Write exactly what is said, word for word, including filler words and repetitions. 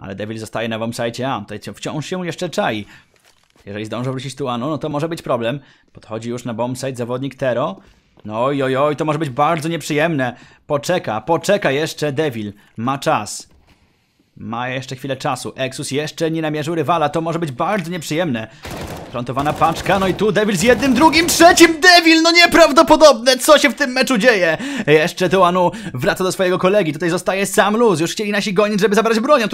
Ale Devil zostaje na bombsite. A, tutaj wciąż się jeszcze czai. Jeżeli zdążę wrócić tu Anu, no to może być problem. Podchodzi już na bombsite zawodnik Tero. No oj, oj, oj, to może być bardzo nieprzyjemne. Poczeka, poczeka jeszcze Devil. Ma czas. Ma jeszcze chwilę czasu. Eksus jeszcze nie namierzył rywala. To może być bardzo nieprzyjemne. Frontowana paczka. No i tu Devil z jednym, drugim, trzecim. Devil, no nieprawdopodobne. Co się w tym meczu dzieje? Jeszcze tu Anu wraca do swojego kolegi. Tutaj zostaje sam Luz. Już chcieli nasi gonić, żeby zabrać bronią. Tu